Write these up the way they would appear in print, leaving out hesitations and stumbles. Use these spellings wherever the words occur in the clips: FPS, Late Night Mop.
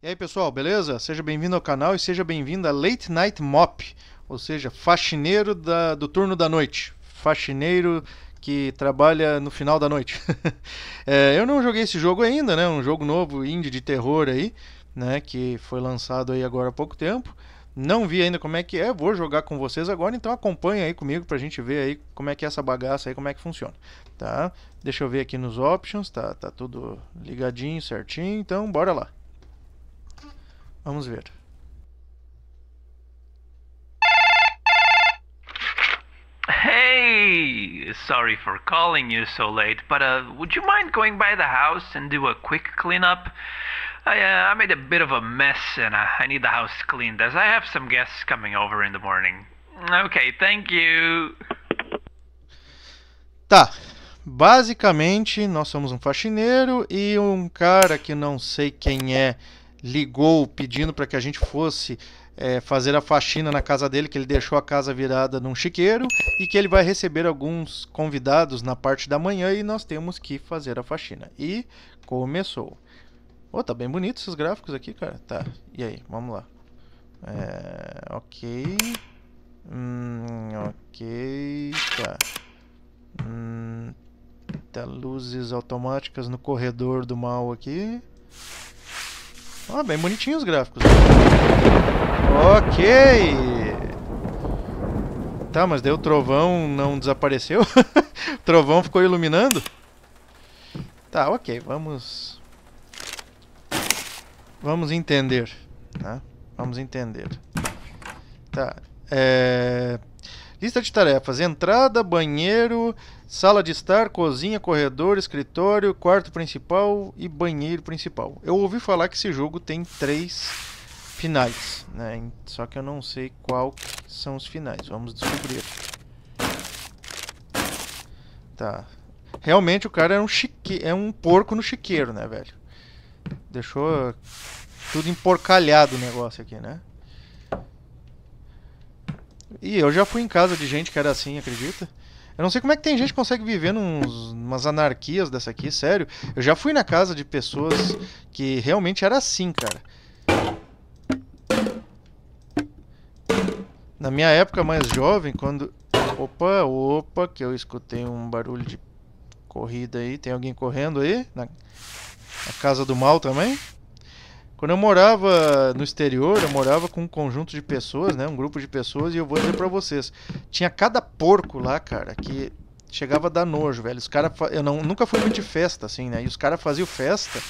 E aí pessoal, beleza? Seja bem-vindo ao canal e seja bem-vindo a Late Night Mop, ou seja, faxineiro do turno da noite, faxineiro que trabalha no final da noite. Eu não joguei esse jogo ainda, né? Um jogo novo, indie de terror aí, né? Que foi lançado aí agora há pouco tempo. Não vi ainda como é que é, vou jogar com vocês agora, então acompanha aí comigo pra gente ver aí como é que é essa bagaça aí, como é que funciona, tá? Deixa eu ver aqui nos options, tá tudo ligadinho, certinho, então bora lá. Vamos ver. Hey, sorry for calling you so late, but would you mind going by the house and do a quick cleanup? I made a bit of a mess and I need the house cleaned as I have some guests coming over in the morning. Okay, thank you. Tá. Basicamente, nós somos um faxineiro e um cara que não sei quem é ligou pedindo para que a gente fosse fazer a faxina na casa dele, que ele deixou a casa virada num chiqueiro e que ele vai receber alguns convidados na parte da manhã e nós temos que fazer a faxina. E começou. Oh, tá bem bonito esses gráficos aqui, cara. Tá, e aí, vamos lá. Ok. Ok, tá. Tá, luzes automáticas no corredor do mal aqui. Ah, bem bonitinhos os gráficos. Ok. Tá, mas daí o trovão não desapareceu. O trovão ficou iluminando. Tá, ok. Vamos entender, tá? Vamos entender. Tá. Lista de tarefas. Entrada, banheiro, sala de estar, cozinha, corredor, escritório, quarto principal e banheiro principal. Eu ouvi falar que esse jogo tem 3 finais, né? Só que eu não sei qual são os finais. Vamos descobrir. Tá. Realmente o cara é um porco no chiqueiro, né, velho? Deixou tudo emporcalhado o negócio aqui, né? E eu já fui em casa de gente que era assim, acredita? Eu não sei como é que tem gente que consegue viver umas anarquias dessa aqui, sério. Eu já fui na casa de pessoas que realmente era assim, cara. Na minha época mais jovem, quando... Opa, opa, que eu escutei um barulho de corrida aí. Tem alguém correndo aí? Na casa do mal também? Quando eu morava no exterior, eu morava com um conjunto de pessoas, né? Um grupo de pessoas, e eu vou dizer pra vocês. Tinha cada porco lá, cara, que chegava a dar nojo, velho. Os caras... Eu nunca fui muito de festa, assim, né? E os caras faziam festa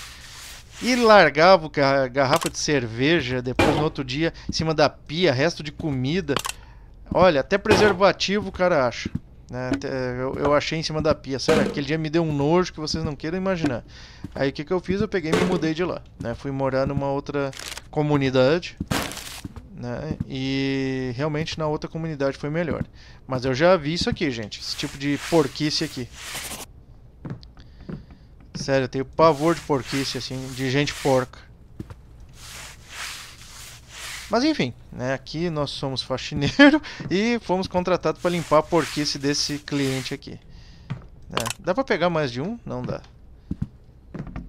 e largavam a garrafa de cerveja, depois no outro dia, em cima da pia, resto de comida. Olha, até preservativo o cara acha, né? Eu achei em cima da pia. Sério, aquele dia me deu um nojo que vocês não queiram imaginar. Aí o que eu fiz? Eu peguei e me mudei de lá, né? Fui morar numa outra comunidade, né? E realmente na outra comunidade foi melhor. Mas eu já vi isso aqui, gente. Esse tipo de porquice aqui. Sério, eu tenho pavor de porquice, assim, de gente porca. Mas enfim, né, aqui nós somos faxineiro e fomos contratados para limpar a porquice desse cliente aqui. Né? Dá para pegar mais de um? Não dá.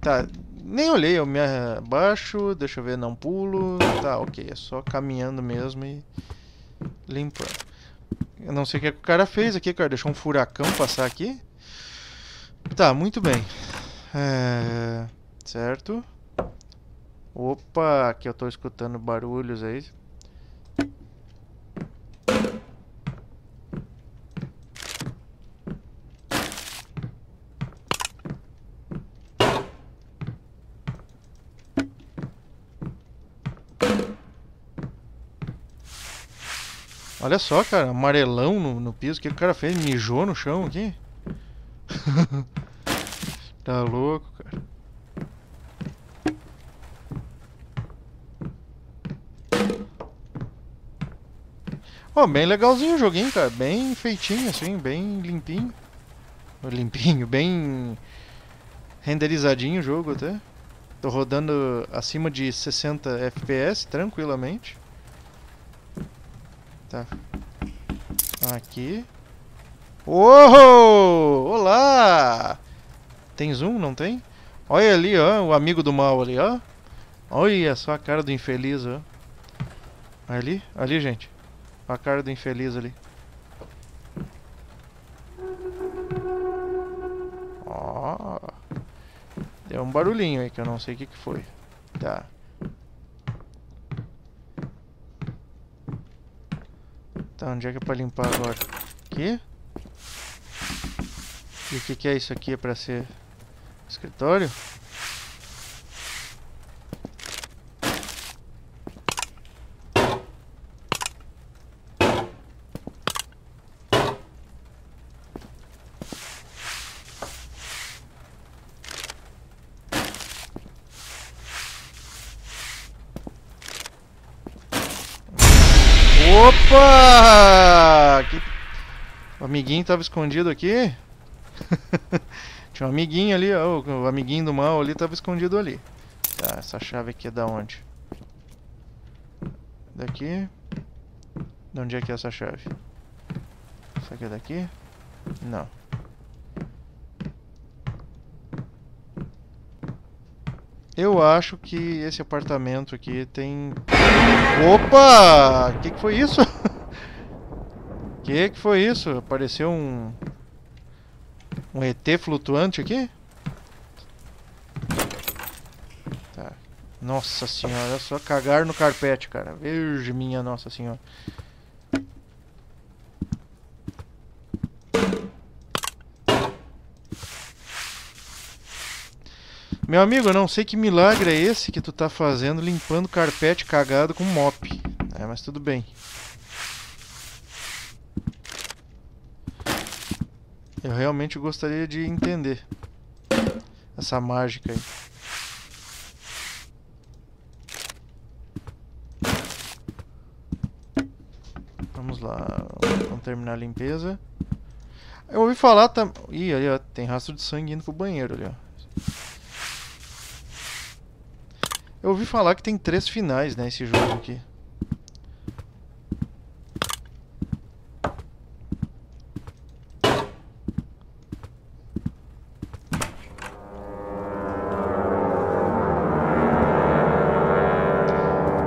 Tá, nem olhei, eu me abaixo, deixa eu ver, não pulo. Tá, ok, é só caminhando mesmo e limpando. Eu não sei o que o cara fez aqui, cara, deixou um furacão passar aqui. Tá, muito bem. Certo. Opa, que eu tô escutando barulhos aí. Olha só, cara, amarelão no piso. O que o cara fez? Mijou no chão aqui? Tá louco, cara. Oh, bem legalzinho o joguinho, cara. Bem feitinho, assim, bem limpinho. Limpinho, bem renderizadinho o jogo até. Tô rodando acima de 60 FPS tranquilamente. Tá. Aqui. Oh! Olá! Tem zoom, não tem? Olha ali, ó, o amigo do mal ali, ó. Olha só a cara do infeliz, ó. Ali, ali, gente. A cara do infeliz ali. Ó. Deu um barulhinho aí que eu não sei o que que foi. Tá. Tá, onde é que é pra limpar agora? Aqui? E o que que é isso aqui? É pra ser escritório? Opa! Que... O amiguinho tava escondido aqui. Tinha um amiguinho ali, ó, o amiguinho do mal ali tava escondido ali. Tá, essa chave aqui é da onde? Daqui. De onde é que é essa chave? Essa aqui é daqui? Não. Eu acho que esse apartamento aqui tem... Opa! Que foi isso? Que foi isso? Apareceu um... Um ET flutuante aqui? Tá. Nossa senhora, é só cagar no carpete, cara. Virgem minha nossa senhora. Meu amigo, eu não sei que milagre é esse que tu tá fazendo limpando carpete cagado com mop. É, mas tudo bem. Eu realmente gostaria de entender essa mágica aí. Vamos lá, vamos terminar a limpeza. Eu ouvi falar também... Ih, ali ó, tem rastro de sangue indo pro banheiro ali ó. Eu ouvi falar que tem 3 finais, né, esse jogo aqui.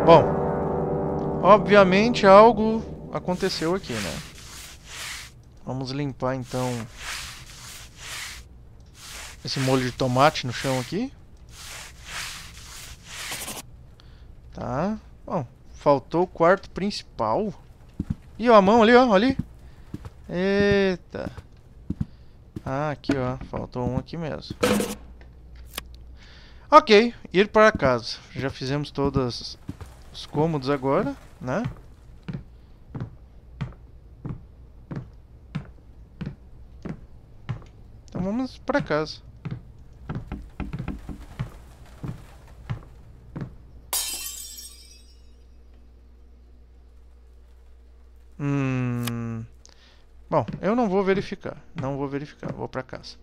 Bom, obviamente algo aconteceu aqui, né? Vamos limpar então esse molho de tomate no chão aqui. Tá, bom, faltou o quarto principal. Ih, ó, a mão ali, ó, ali. Eita. Ah, aqui, ó, faltou um aqui mesmo. Ok, ir para casa. Já fizemos todos os cômodos agora, né? Então vamos para casa. Bom, eu não vou verificar. Não vou verificar, vou pra casa.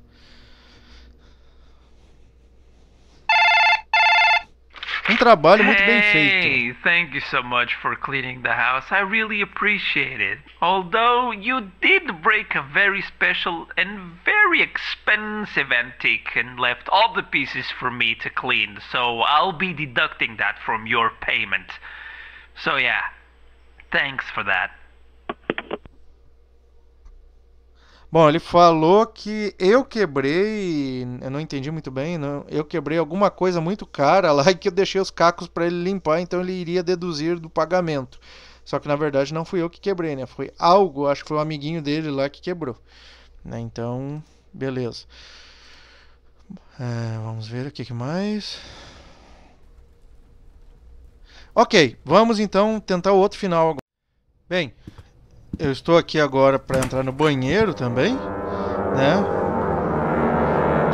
Um trabalho muito bem feito. Hey, thank you so much for cleaning the house. I really appreciate it. Although you did break a very special and very expensive antique and left all the pieces for me to clean, so I'll be deducting that from your payment. So yeah, thanks for that. Bom, ele falou que eu quebrei, eu não entendi muito bem, não, eu quebrei alguma coisa muito cara lá e que eu deixei os cacos para ele limpar, então ele iria deduzir do pagamento. Só que na verdade não fui eu que quebrei, né? Foi algo, acho que foi um amiguinho dele lá que quebrou. Né? Então, beleza. É, vamos ver o que mais... Ok, vamos então tentar o outro final agora. Bem... Eu estou aqui agora para entrar no banheiro também, né?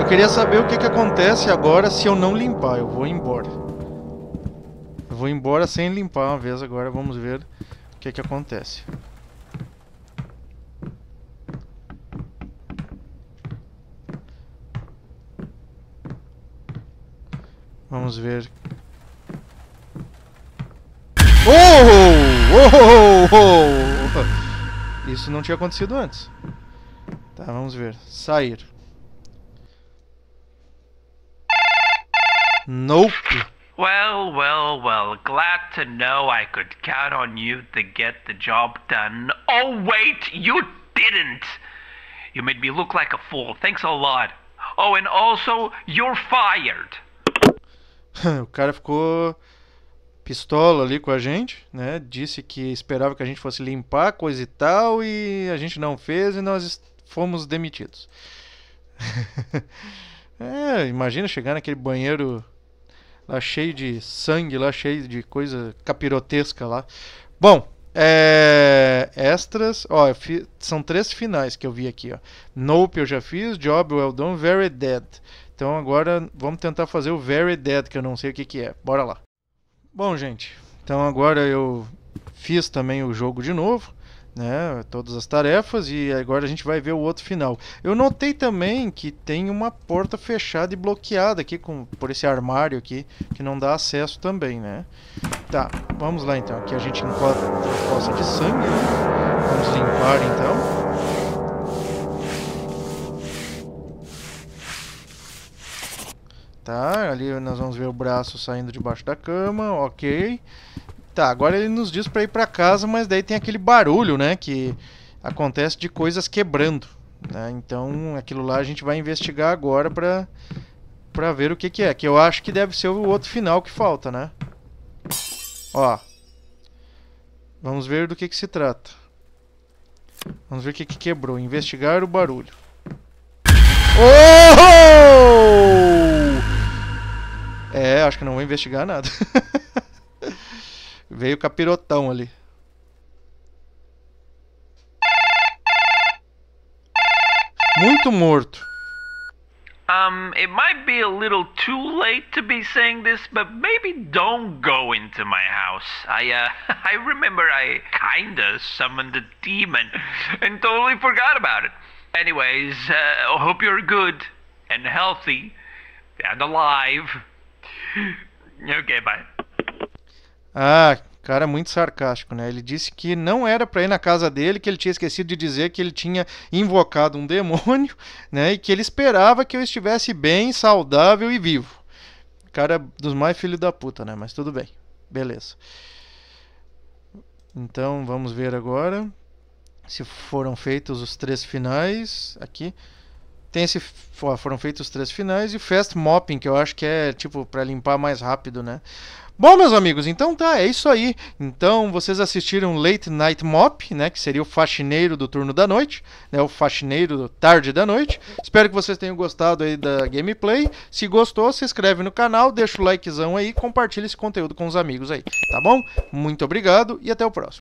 Eu queria saber o que que acontece agora se eu não limpar. Eu vou embora. Eu vou embora sem limpar uma vez agora. Vamos ver o que que acontece. Vamos ver. Oh! Oh! Oh! Isso não tinha acontecido antes. Tá, vamos ver. Sair. Nope. Well, glad to know I could count on you to get the job done. Oh, wait, you didn't! You made me look like a fool. Thanks a lot. Oh, and also, you're fired. O cara ficou pistola ali com a gente, né? Disse que esperava que a gente fosse limpar, coisa e tal, e a gente não fez e nós fomos demitidos. É, imagina chegar naquele banheiro lá cheio de sangue, lá cheio de coisa capirotesca lá. Bom, extras, ó, são 3 finais que eu vi aqui, ó. Nope eu já fiz, Job Well Done, Very Dead. Então agora vamos tentar fazer o Very Dead, que eu não sei o que que é. Bora lá. Bom, gente, então agora eu fiz também o jogo de novo, né, todas as tarefas, e agora a gente vai ver o outro final. Eu notei também que tem uma porta fechada e bloqueada aqui por esse armário aqui, que não dá acesso também, né. Tá, vamos lá então, aqui a gente encontra uma poça de sangue, né? Vamos limpar então. Tá, ali nós vamos ver o braço saindo debaixo da cama, ok. Tá, agora ele nos diz pra ir pra casa, mas daí tem aquele barulho, né, que acontece de coisas quebrando, né? Então aquilo lá a gente vai investigar agora pra ver o que que é, que eu acho que deve ser o outro final que falta, né. Ó, vamos ver do que se trata. Vamos ver o que que quebrou, investigar o barulho. Oh! É, acho que não vou investigar nada. Veio o capirotão ali. Muito morto. It might be a little too late to be saying this, but maybe don't go into my house. I remember I kinda summoned a demon and totally forgot about it. Anyways, I hope you're good and healthy and alive. Okay, bye. Ah, cara muito sarcástico, né? Ele disse que não era pra ir na casa dele, que ele tinha esquecido de dizer que ele tinha invocado um demônio, né? E que ele esperava que eu estivesse bem, saudável e vivo. Cara dos mais filho da puta, né? Mas tudo bem. Beleza. Então, vamos ver agora se foram feitos os 3 finais aqui. Foram feitos os 3 finais e Fast Mopping, que eu acho que é tipo pra limpar mais rápido, né? Bom, meus amigos, então tá, é isso aí. Então, vocês assistiram Late Night Mop, né, que seria o faxineiro do turno da noite, né, o faxineiro tarde da noite. Espero que vocês tenham gostado aí da gameplay. Se gostou, se inscreve no canal, deixa o likezão aí, compartilha esse conteúdo com os amigos aí, tá bom? Muito obrigado e até o próximo.